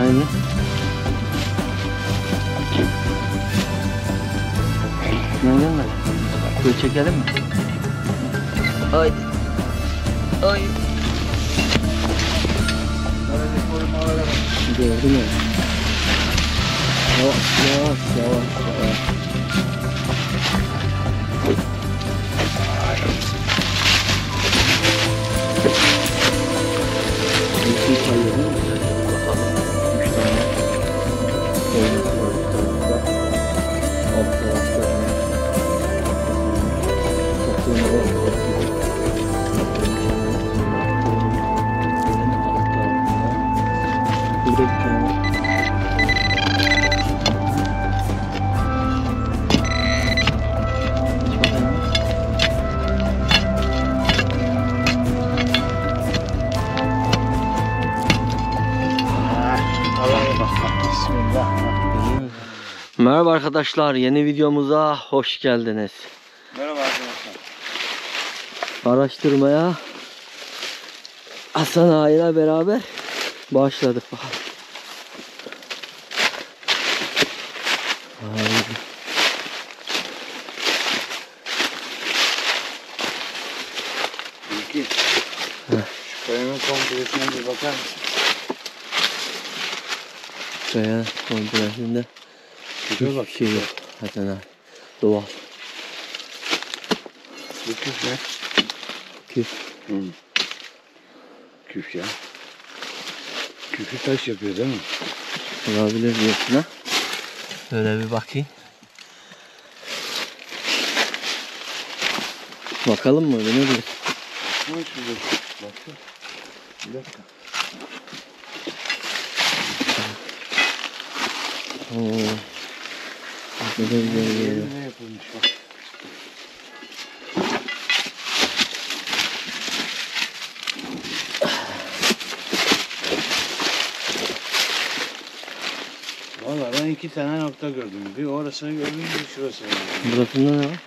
Aynen. Nereden var? Böyle çekelim mi? Ay. Ay. Gördün mü? Yavaş yavaş yavaş. Merhaba arkadaşlar, yeni videomuza hoş geldiniz. Merhaba arkadaşlar. Araştırmaya Hasan ağayla beraber başladık. Bilgi, şu kayanın komplesine bir bakar mısın? Kaya komplesinde hiçbir şey yok. Hasan ağay, doğal. Bu küf ne? Küf. Küf ya. Küfü taş yapıyor değil mi? Olabilir diyorsun ha. Şöyle bir bakayım. Bakalım mı? Ne diyor? Bir dakika. Ne yapılmış bak. Valla ben iki tane nokta gördüm. Bir orasını gördüm, bir şurasını gördüm. Burasında ne var?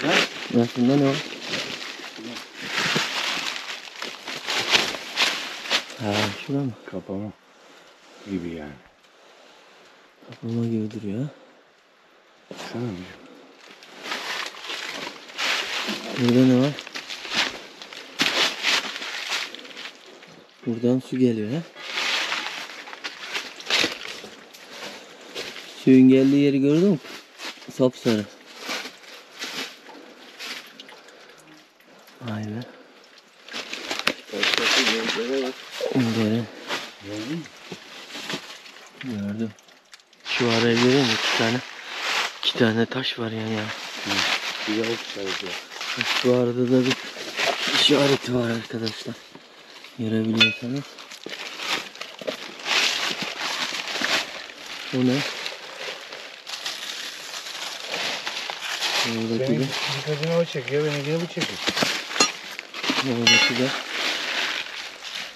Ha? Burasında ne var? Ha, şurada mı? Kapama gibi yani. Kapama gibi duruyor. Sana mı? Burada ne var? Buradan su geliyor ha? Suyun geldiği yeri gördün mü? Sapsarı. Aynen. Gördün mü? Gördüm. Şu araya görüyor musun? İki tane taş var yani. Bir avuç işareti var. Şu arada da bir işareti var arkadaşlar. Görebiliyorsanız. O ne? Senin dikkatini o çekiyor, benimkini bu çekiyor. Oradaki de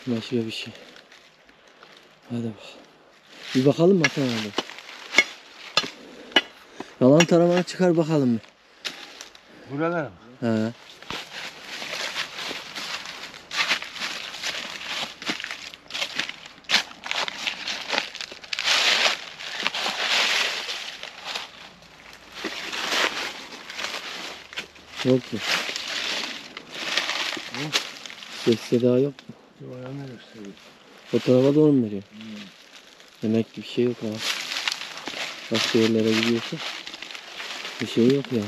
başka bir şey. Hadi bak. Bir bakalım mı Hasan abi? Yalan taramana çıkar bakalım mı? Buralar mı? He. Yok mu? Sesle daha yok mu? Yok, ayağını gösteriyor. O tarafa doğru mu veriyor? Demek ki bir şey yok ama. Başka yerlere gidiyorsun. Bir şey yok ya.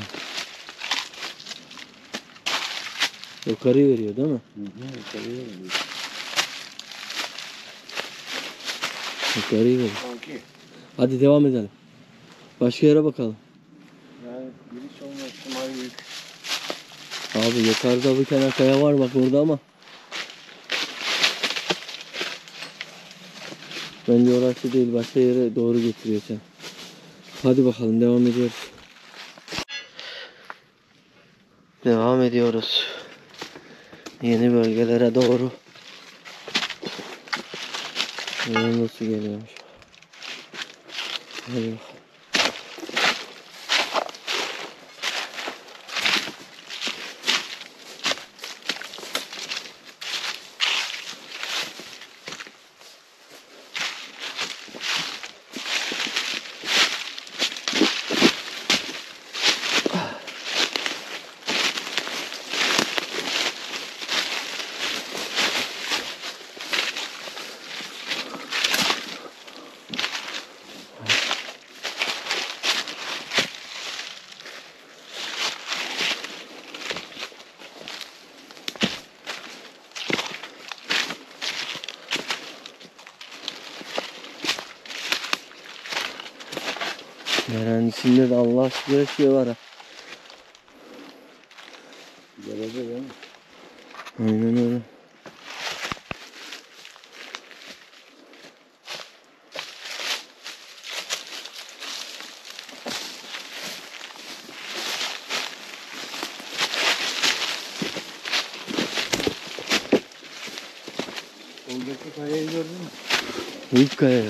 Yukarı veriyor değil mi? Yukarı veriyor. Yukarı veriyor. Hadi devam edelim. Başka yere bakalım. Yani giriş olma ihtimali büyük. Abi yukarıda bir tane kaya var bak orada ama. Bence orası değil, başka yere doğru getiriyor sen. Hadi bakalım devam ediyoruz. Devam ediyoruz. Yeni bölgelere doğru. Nasıl geliyormuş? Hadi bakalım. Öğrencisinde de Allah aşkına şey var ha. Gelecek ya. Aynen öyle. Oradaki kayayı gördün mü? Büyük kaya.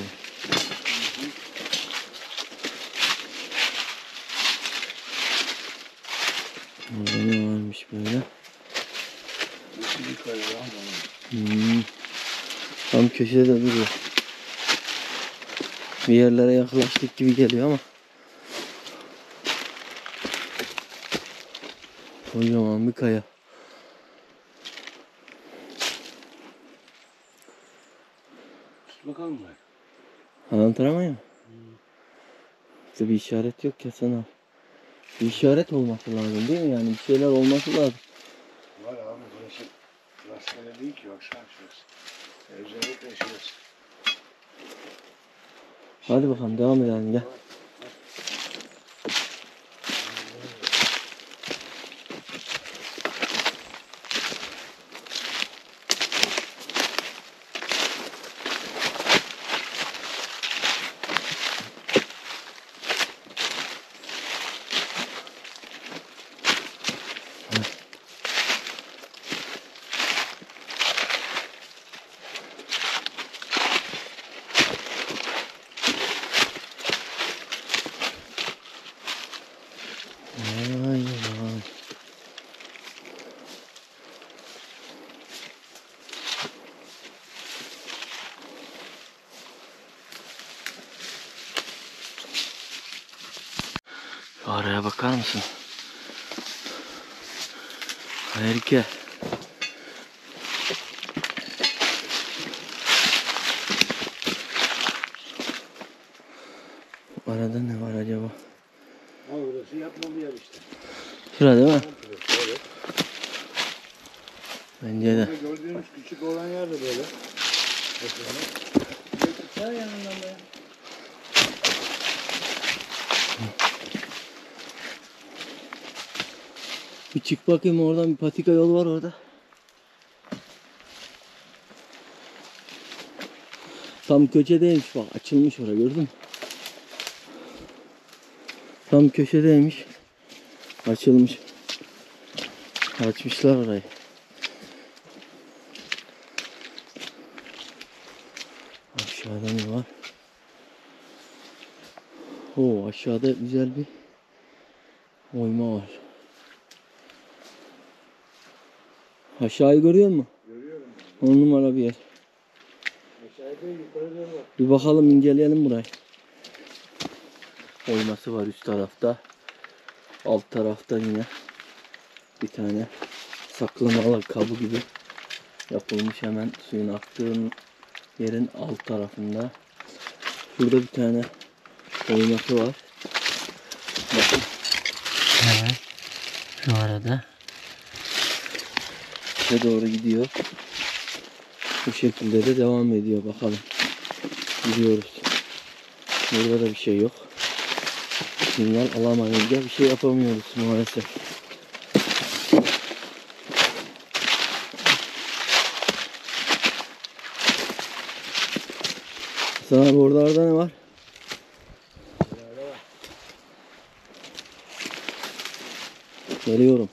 Orada ne varmış böyle? Büyük kaya var. Tam köşede duruyor. Bir yerlere yaklaştık gibi geliyor ama. Kocaman bir kaya. Bakalım mı? Anlattıramayın mı? İşte bir işaret yok ya sana. Bir işaret olması lazım değil mi? Yani bir şeyler olması lazım. Var abi burası rastgele değil ki, baksana şurası. Özellikle şurası. Hadi bakalım devam edelim, gel. Araya bakar mısın? Harika. Arada ne var acaba? Ha, burası yapmalı yer işte. Şurada değil mi? Evet. Bence de. Gördüğünüz küçük olan yer de böyle. Sen yanından be. Bir çık bakayım, oradan bir patika yol var orada. Tam köşedeymiş bak, açılmış orada, gördün mü? Tam köşedeymiş. Açılmış. Açmışlar orayı. Aşağıda ne var? Oo, aşağıda güzel bir oyma var. Aşağıyı görüyor musun? Görüyorum. 10 numara bir yer. Aşağıda yukarı doğru bak. Bir bakalım, inceleyelim burayı. Oyması var üst tarafta. Alt tarafta yine bir tane saklamalı kabı gibi yapılmış, hemen suyun aktığın yerin alt tarafında. Şurada bir tane oyması var. Bakın. Evet. Şu arada doğru gidiyor. Bu şekilde de devam ediyor. Bakalım. Gidiyoruz. Burada da bir şey yok. Sinyal alamayız. Bir şey yapamıyoruz maalesef. Sana buralarda ne var? Geliyorum.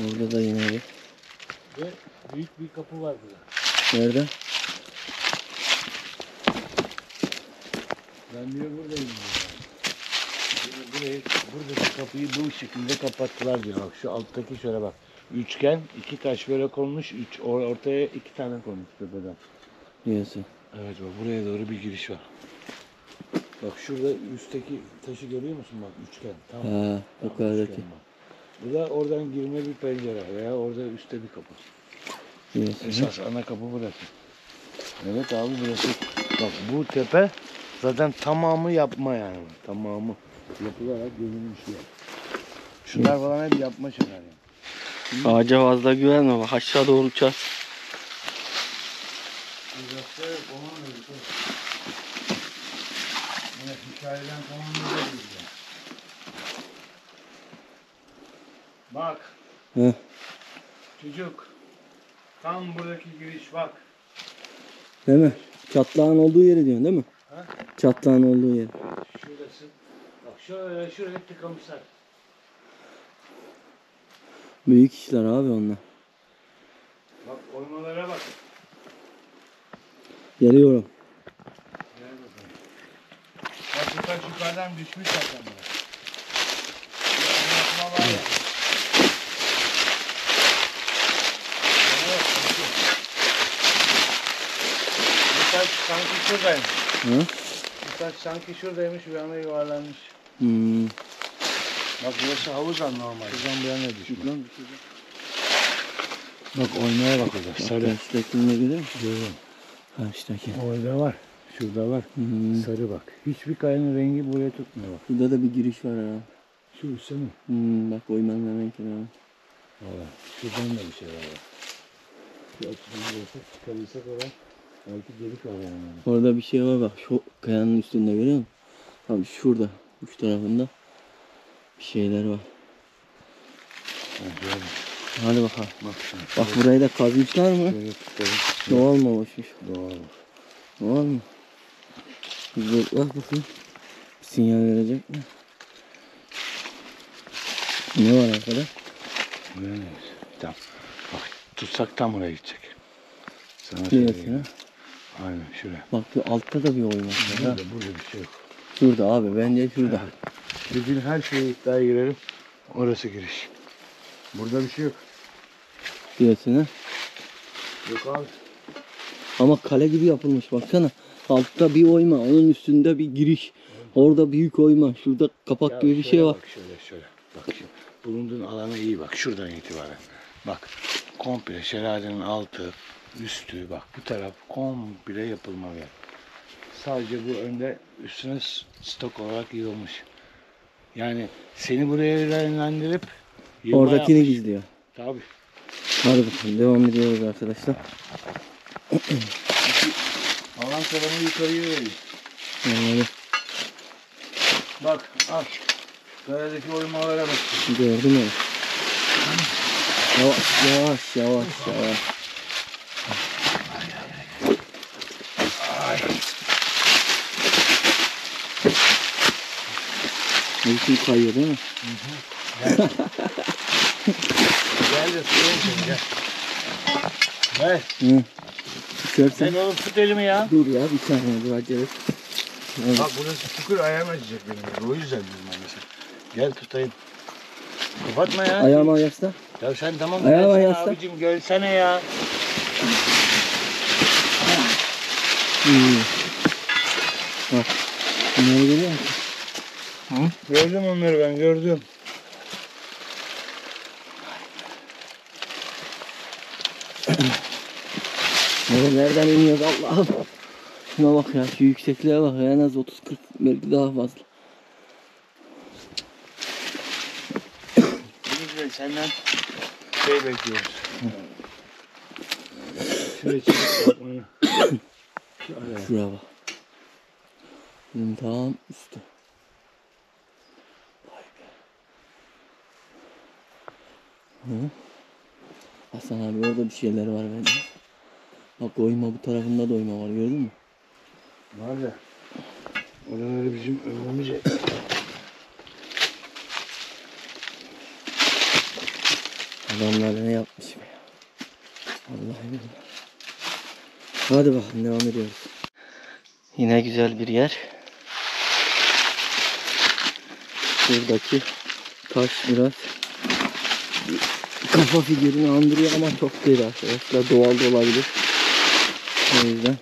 Burada da yine bir. Ve büyük bir kapı var burada. Nerede? Ben diyor buradayım diyor. Burayı, buradaki kapıyı bu şekilde kapattılar diyor. Bak şu alttaki şöyle bak. Üçgen, iki taş böyle konmuş. Ortaya iki tane konmuş tepeden. Niyesi? Evet bak, buraya doğru bir giriş var. Bak şurada üstteki taşı görüyor musun bak? Üçgen. Tamam. Ha, tam yukarıdaki. Üçgen bak. Bu da oradan girme bir pencere veya orada üstte bir kapı. Evet. Esas ana kapı burası. Evet abi burası. Bak bu tepe zaten tamamı yapma yani. Tamamı yapılarak görülmüş yer. Şunlar evet. Falan hep yapma şeyler yani. Ağaca fazla güvenme bak, aşağı doğru uçar. Evet, hikayeden tamamlayacağız ya. Bak. Hı. Çocuk. Tam buradaki giriş bak. Değil mi? Çatlağın olduğu yeri diyorsun değil mi? Ha? Çatlağın olduğu yeri. Şurası. Bak şöyle şuraya tıkamışlar. Büyük işler abi onlar. Bak oymalara bak. Geliyorum. Gel bakalım. Bak yukarıdan düşmüş zaten bana. Yapma var ya. Yukarı sanki şuradaymış. Hı? Yukarı sanki şuradaymış bir yana yuvarlanmış. Hmm. Bak burası havuzdan normal. Şuradan bir yana düşmüş. Bak oynaya bak orada. Sarı. Şuradakini görüyor musun? Görüyorum. Karşıdaki. Orada var. Şurada var. Hmm. Sarı bak. Hiçbir kayanın rengi buraya tutmuyor bak. Burada da bir giriş var ha. Şu üstte mi? Hmm, bak oymanın hemen kenarı. Valla. Şuradan da bir şey var bak. Şu açıdan çıkarırsak oraya. Belki delik var yani. Orada bir şey var bak. Şu kayanın üstünde görüyor musun? Tam şurada. Üç tarafında. Bir şeyler var. Hadi, hadi bakalım. Bak, bak burayı da kazmışlar mı? Evet, doğal mı olmuş? Doğal. Doğal mı? Bak bakayım. Bir sinyal verecek mi? Ne var arkada? Bilmiyorum. Tam. Bak tutsak tam oraya gidecek. Sana evet ya. Aynen şuraya. Bak şu altta da bir oyun var. Burada bir şey yok. Şurada abi bence şurada. Evet. Bizim her şeye iddiaya girelim. Orası giriş. Burada bir şey yok. Diyorsun ha? Yok abi. Ama kale gibi yapılmış baksana. Altta bir oyma, onun üstünde bir giriş. Orada büyük oyma, şurada kapak ya gibi bir şey var. Bak şöyle. Bak şimdi. Bulunduğun alana iyi bak. Şuradan itibaren. Bak. Komple şeradenin altı, üstü bak. Bu taraf komple yapılmalı. Sadece bu önde üstüne stok olarak yığılmış. Yani seni buraya yönlendirip oradakini yapmış. Gizliyor. Tabi. Hadi bakalım devam ediyoruz arkadaşlar. Alan tabanı yukarıya veriyor. Evet. Bak al. Kayadaki oymalara bak. Gördün mü? Yavaş. Bütün kayıyor değil mi? Hı hı. Gel. Gel de suya içelim gel. Gel. Hı. Sen oğlum tut elimi ya. Dur ya bir saniye dur acele. Evet. Bak burası çukur ayağıma acıyacak benim. O yüzden dedim mesela. Gel tutayım. Kapatma ya. Ayağıma yasla. Ya sen tamam gelsene abicim gelsene ya. İyi. Bak. Bunları görüyor musun? Hı? Gördüm onları ben gördüm. Nereden iniyoruz Allah'ım. Şuna bak ya şu yüksekliğe bak ya en az 30-40 belki daha fazla. Biz senden şey bekliyoruz. Şuraya çıkıp bakmayı. Şuraya bak. Bunun tam üstü. Hı. Hasan abi orada bir şeyler var bende. Bak oyma bu tarafında da oyma var gördün mü? Var ya. Oraları bizim ömrümüz yeter. Adamlar ne yapmış be ya. Allah'ım. Hadi bakalım devam ediyoruz. Yine güzel bir yer. Buradaki taş biraz kafa figürünü andırıyor ama çok değil arkadaşlar. Doğal da olabilir. O yüzden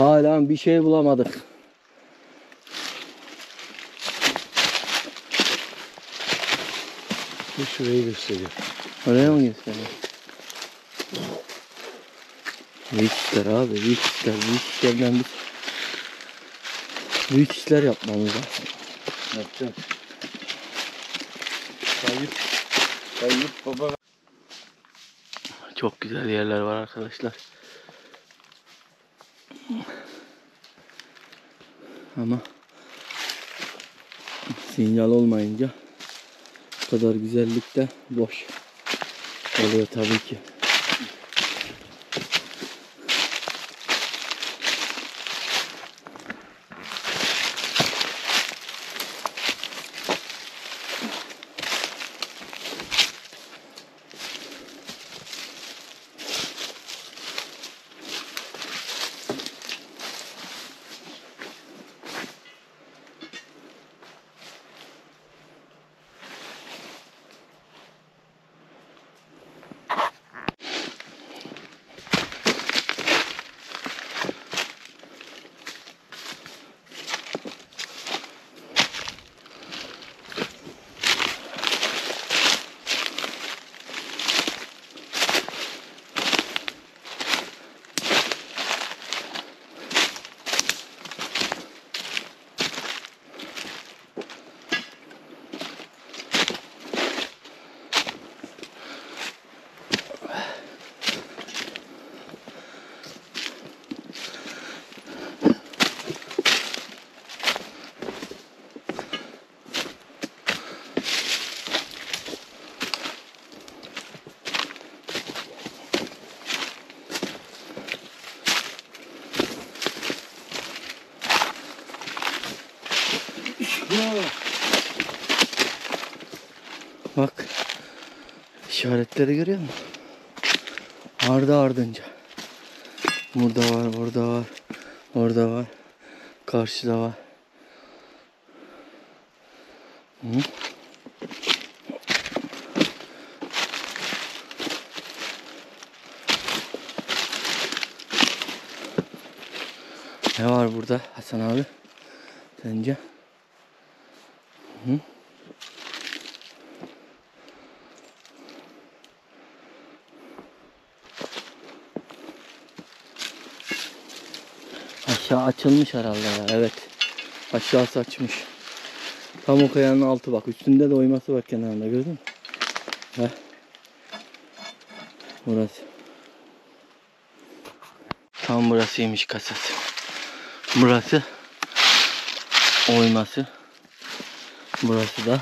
halen bir şey bulamadık. Bu şurayı gösteriyor. Oraya mı gösteriyor? Büyük işler abi. Büyük işlerden büyük işler yapmamız lazım. Yapacağım. Kayıp baba. Çok güzel yerler var arkadaşlar. Ama sinyal olmayınca bu kadar güzellik de boş oluyor tabii ki. Bak, işaretleri görüyor musun? Ardı ardınca. Burada var, burada var, orada var, karşıda var. Hı? Ne var burada Hasan abi? Sence? Hı? Aşağı açılmış herhalde ya. Evet. Aşağısı açmış. Tam o kayanın altı bak. Üstünde de oyması var kenarında. Gördün mü? Heh. Burası. Tam burasıymış kasası. Burası oyması. Burası da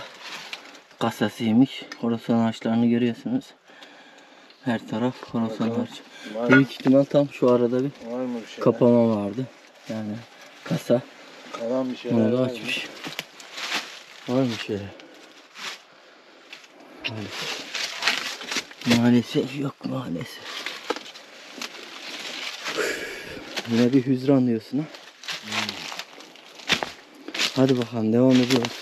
kasasıymış. Horasan ağaçlarını görüyorsunuz. Her taraf horasan ağaç. Büyük ihtimal tam şu arada bir kapama vardı. Yani kasa. Kalan bir şeyler. Bunu da açmış. Var mı şeyler? Maalesef. Maalesef yok maalesef. Yine bir hüzran diyorsun ha. Hadi bakalım devam ediyoruz.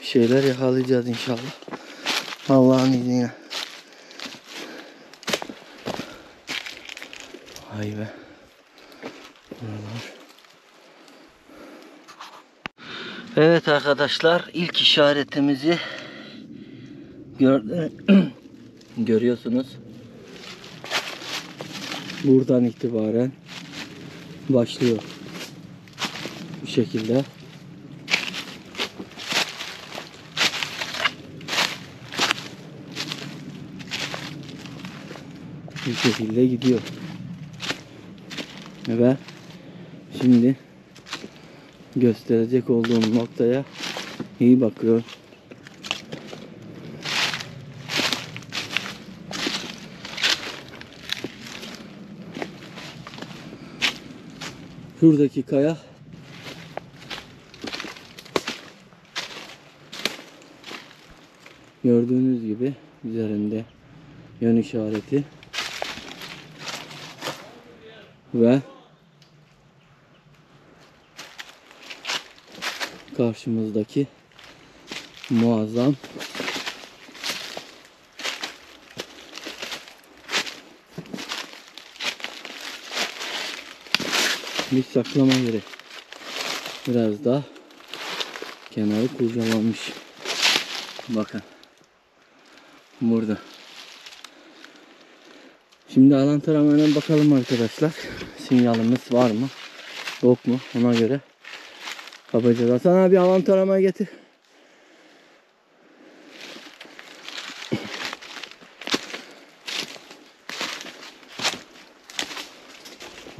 Bir şeyler yakalayacağız inşallah. Allah'ın izniyle. Vay be. Buralar. Evet arkadaşlar, ilk işaretimizi görüyorsunuz. Buradan itibaren başlıyor. Bu şekilde. Bir şekilde gidiyor. Ve şimdi gösterecek olduğum noktaya iyi bakıyorum. Şuradaki kaya gördüğünüz gibi üzerinde yön işareti ve karşımızdaki muazzam bir saklama yeri. Biraz daha kenarı kurcalanmış. Bakın. Burada. Şimdi alan taramadan bakalım arkadaşlar. Sinyalimiz var mı? Yok mu? Ona göre kapacağız. Hasan abi alan taramaya getir.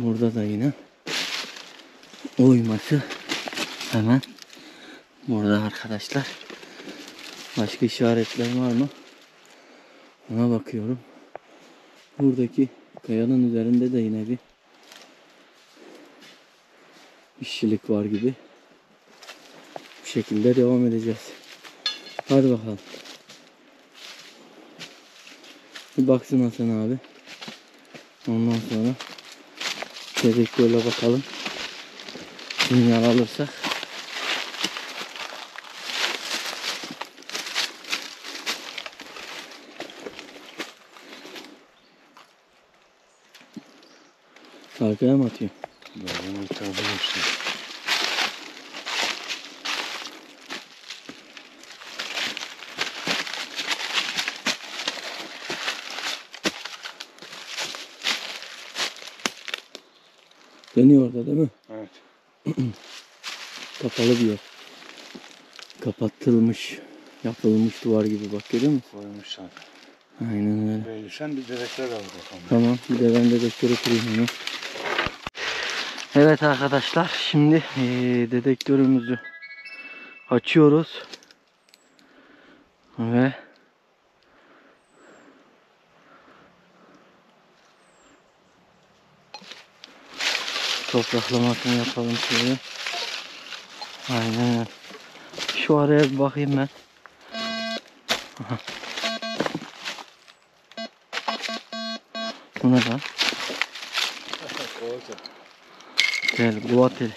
Burada da yine oyması hemen burada arkadaşlar. Başka işaretler var mı? Ona bakıyorum. Buradaki kayanın üzerinde de yine bir işçilik var gibi. Bu şekilde devam edeceğiz. Hadi bakalım. Bir baksın Hasan abi. Ondan sonra tezekkürle bakalım. Sinyal alırsak. Arkaya mı atıyor? Ben yukarıda geçtim. Dönüyor orada değil mi? Evet. Kapalı bir yer. Kapatılmış, yapılmış duvar gibi bak görüyor musun? Koymuş sanki. Aynen öyle. Böyle düşen bir direkler aldı. Tamam, bir de ben de dedektörü kurayım onu. Evet arkadaşlar, şimdi dedektörümüzü açıyoruz. Ve topraklamasını yapalım şöyle. Aynen. Şu araya bir bakayım ben. Aha. Bu ne lan? Tel, kova teli.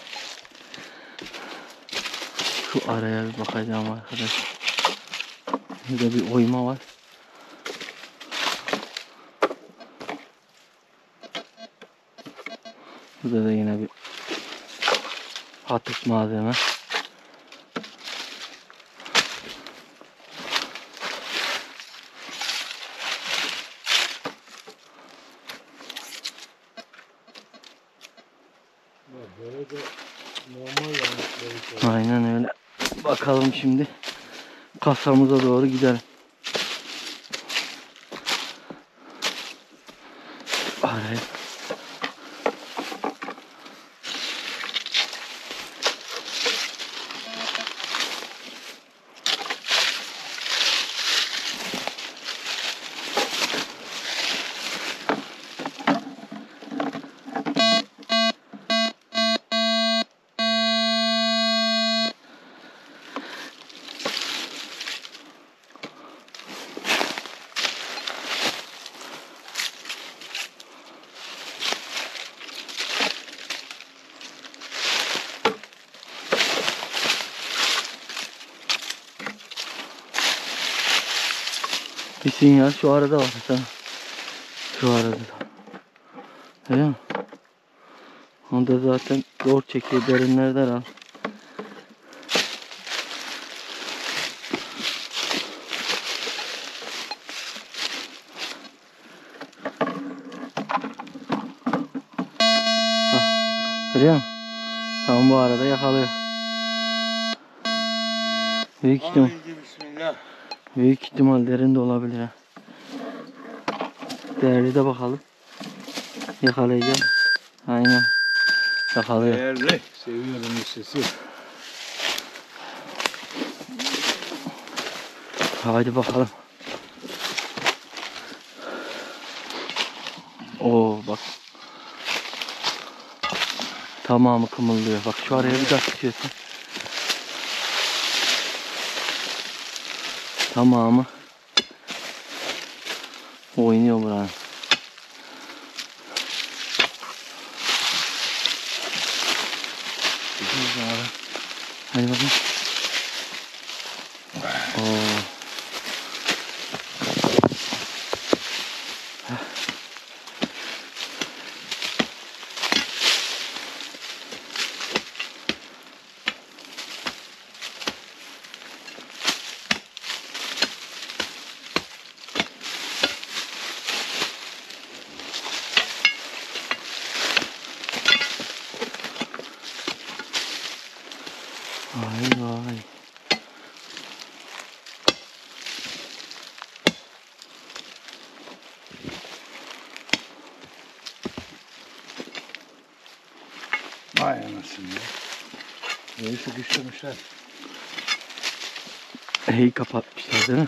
Şu araya bir bakacağım arkadaşlar. Burada bir oyma var. Burada da yine bir atık malzeme. Aynen öyle. Bakalım şimdi kasamıza doğru gidelim. Araya. Bir sinyal şu arada var sana. Şu arada. Değil mi? Onda zaten zor çekiyor derinlerden al. Hah. Görüyor musun? Tam bu arada yakalıyor. Büyük ihtimal. Bismillah. Büyük ihtimal derinde olabilir ha. Değerli de bakalım. Yakalayacağım. Aynen. Yakalıyor. Değerli. Seviyorum bu sesi. Haydi bakalım. Oo bak. Tamamı kımıldıyor. Bak şu araya bir daha tutuyorsun. Tamamı oynuyor buranın. Hadi bakayım. Oo. Aynen. Vay anasını ya. Neyi sıkıştırmışlar. Hey, kapatmışlar değil mi?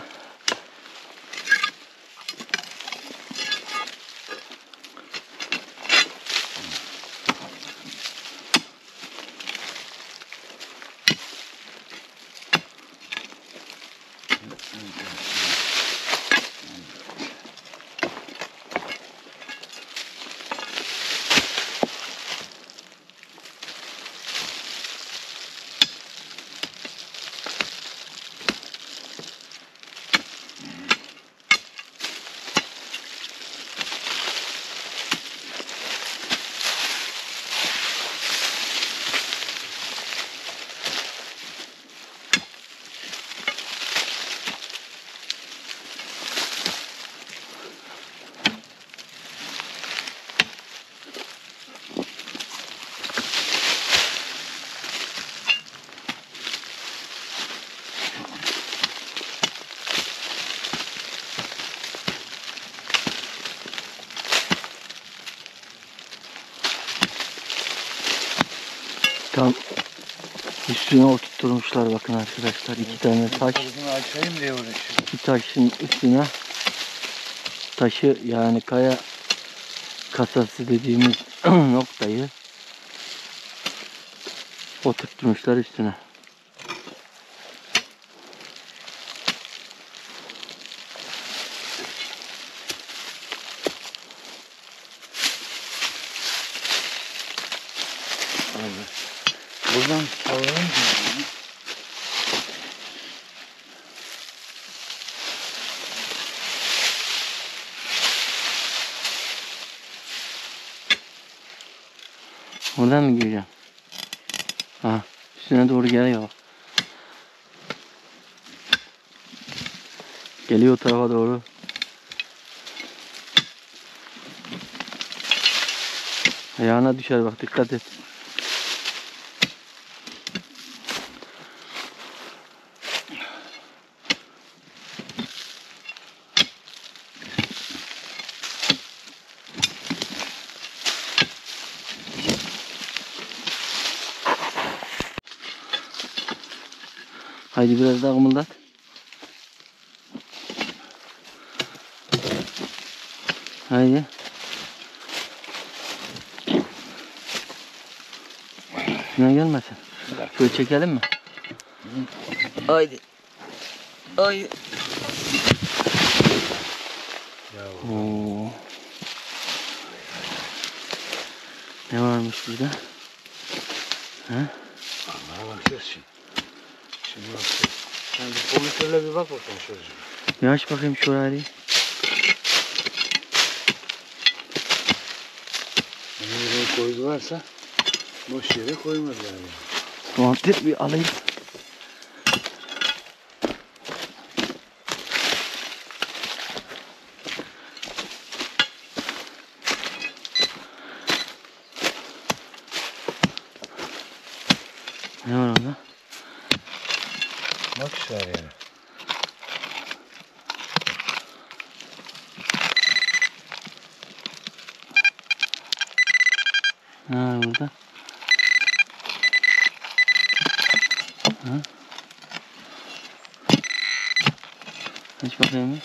Tam üstüne oturtmuşlar bakın arkadaşlar, iki tane taş. Bir taşın üstüne taşı, yani kaya kasası dediğimiz noktayı oturtmuşlar üstüne. Buradan sallayalım mı? Buradan mı gireceğim? Aha, üstüne doğru geliyor. Geliyor o tarafa doğru. Ayağına düşer bak, dikkat et. Haydi biraz daha kımıldat. Haydi. Şuna gelmesin. Şöyle çekelim mi? Haydi. Haydi. Oo. Ne varmış burada? Ha? Allah'a bakacağız şimdi. Sen bir komutörle bir bak bakalım şöyle. Bir aç bakayım şurayı. Nereye koydularsa boş yere koymadılar yani. Mantık bir alayım. Ne var orada? Bak şu araya. Ne var burada? Ha? Aç bakayım.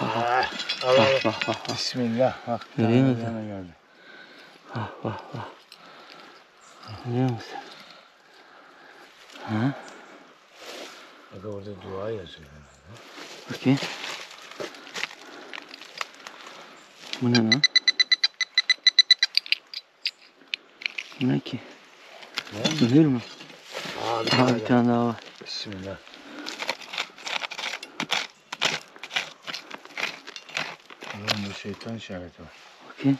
Allah. Bismillah. Bak. Görüyor musun? Bak. Görüyor musun? Ha? Bak orada dua yazıyor. Bakayım. Bu ne lan? Bu ne ki? Mühür mü? Aa, bir tane daha var. Bismillah. Bunun da şeytan işareti var. Bakayım.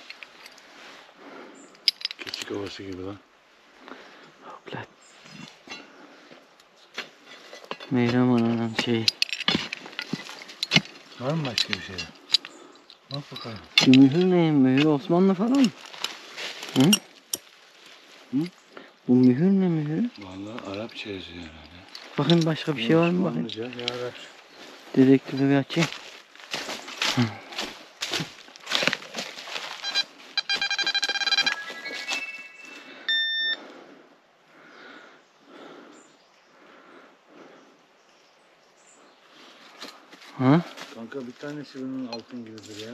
Havası gibi lan. Hoplat. Meyrem Ana'nın şeyi. Var mı başka bir şey? Bak bakalım. Mühür ne? Mühür Osmanlı falan mı? Hı? Hı? Bu mühür ne mühür? Vallahi Arapça yazıyor herhalde. Bakın başka bir şey var mı? Bakın. Dedektifi bir açayım. Hı. Hı? Kanka bir tane şunun altın gibidir ya.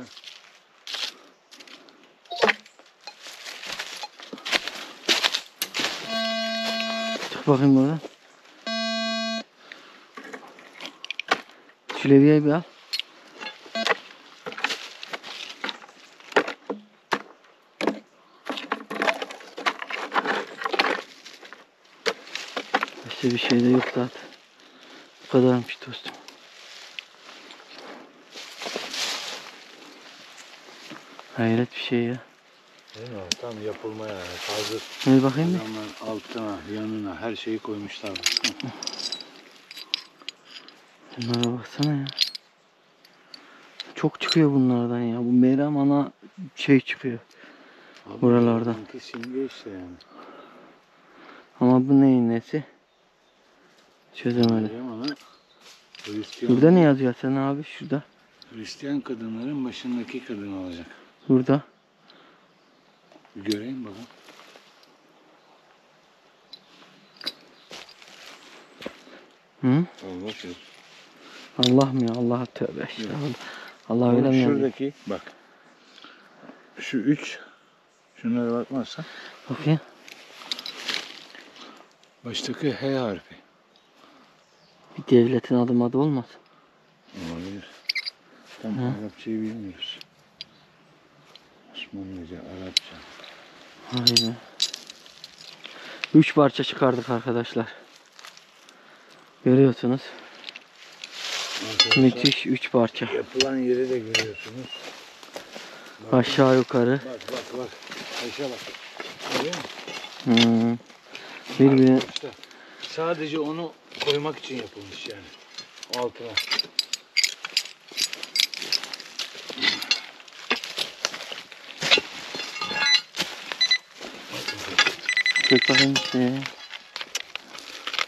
Çık bakayım buradan. Şu levyeyi bir al. Başka bir şey de yok zaten. Bu kadarmış dostum. Hayret bir şey ya. Değil mi? Tam yapılma yani. Hazır. Ne bakayım mı? Adamlar altına, yanına her şeyi koymuşlar. Bunlara baksana ya. Çok çıkıyor bunlardan ya. Bu Meram ana şey çıkıyor. Abi, buralardan. Şimdi işte yani. Ama bu neyin nesi? Çözemedim. Burada ne yazıyor sen abi? Şurada. Hristiyan kadınların başındaki kadın olacak. Burada. Bir göreyim bakalım. Hı? Allah şükür. Allah mı ya? Allah tövbe. Evet. Allah öyle mi? Şuradaki yani. Bak. Şu üç. Şunlara bakmazsan. Bakayım. Baştaki H harfi. Bir devletin adım adı olmaz. Olabilir. Tam ha. Arapçayı bilmiyoruz. Osmanlıca, Arapça. Aynen. 3 parça çıkardık arkadaşlar. Görüyorsunuz. Arkadaşlar, müthiş 3 parça. Yapılan yeri de görüyorsunuz. Bak, aşağı yukarı. Bak. Aşağı bak. Görüyor musun? Hmm. Birbirine... Sadece onu koymak için yapılmış yani. Altına.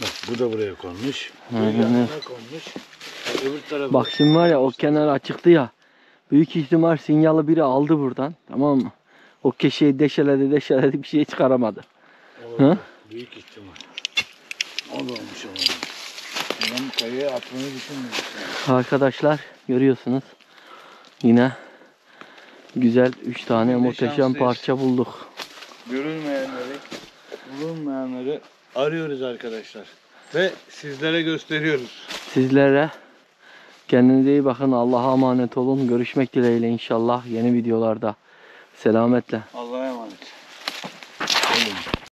Bak bu da buraya konmuş. Aynen. Konmuş. Bak şimdi var ya o kenar açıktı ya. Büyük ihtimal sinyalı biri aldı buradan. Tamam mı? O köşeyi deşeledi bir şey çıkaramadı. Olur. Büyük ihtimal. O da olmuş olabilir. Ben kayaya atmayı düşünmüyorum. Arkadaşlar görüyorsunuz. Yine güzel 3 tane muhteşem parça bulduk. Görülmeyenleri arıyoruz arkadaşlar. Ve sizlere gösteriyoruz. Sizlere kendinize iyi bakın. Allah'a emanet olun. Görüşmek dileğiyle inşallah yeni videolarda. Selametle.